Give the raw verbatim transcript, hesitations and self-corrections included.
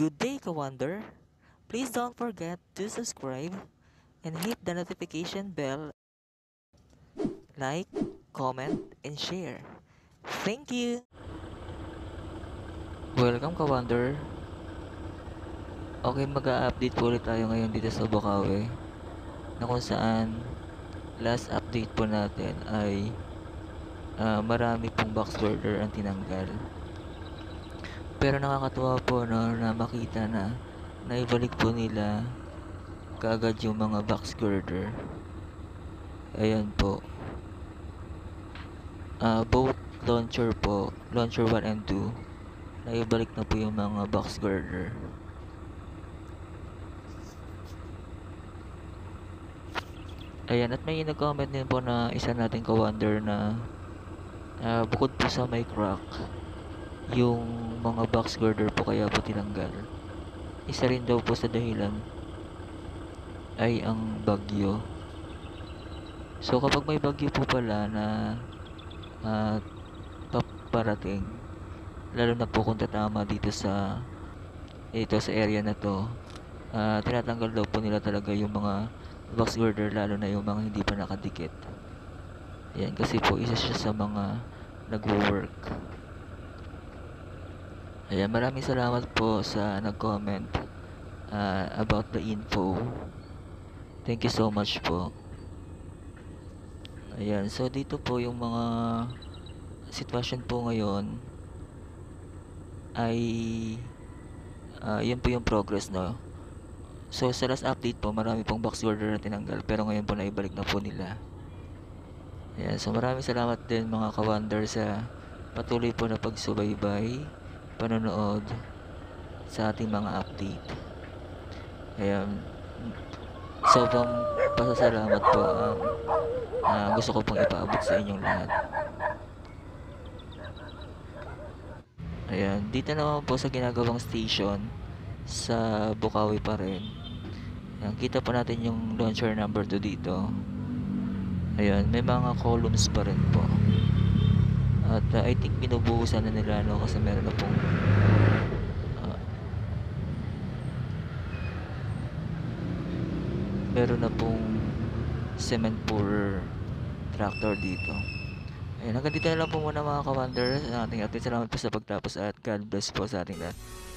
Good day, Kawander. Please don't forget to subscribe and hit the notification bell. Like, comment, and share. Thank you. Welcome, Kawander. Okay, mag-a-update po ulit tayo ngayon dito sa Bocaue, na kung saan last update po natin ay uh, marami pong box order ang tinanggal. Pero nakakatuwa po no, na makita na naibalik po nila kaagad yung mga box order. Ayan po. Uh, both launcher po, launcher one and two, naibalik na po yung mga box order. Ayan, at may nag-comment din po na isa nating Kawander na uh, bukod po sa may crack, yung mga box girder po kaya po tinanggal. Isa rin daw po sa dahilan ay ang bagyo. So kapag may bagyo po pala na uh, paparating, lalo na po kung tatama dito sa ito sa area na to, uh, tinatanggal daw po nila talaga yung mga box order, lalo na yung mga hindi pa nakadikit. Ayan, kasi po isa siya sa mga nagwo-work. Ayan, maraming salamat po sa nag-comment uh, about the info. Thank you so much po. Ayan, so dito po yung mga sitwasyon po ngayon ay uh, yun po yung progress, no? So sa last update po, marami pong box order na tinanggal, pero ngayon po naibalik na po nila. Ayan, so maraming salamat din mga Kawander sa patuloy po na pagsubaybay, panonood sa ating mga update. Ayan, sobrang pasasalamat po ang uh, gusto ko pong ipaabot sa inyong lahat. Ayan, dito naman po sa ginagawang station sa Bocaue pa rin. Ayan, kita po natin yung launcher number two dito. Ayan, may mga columns pa rin po. At uh, I think binubuhusan na nila, no, kasi meron na pong uh, meron na pong cement pour tractor dito. Ayan, hanggang dito na lang po muna mga Kawander sa ating update. Salamat po sa pagtapos at God bless po sa ating lahat.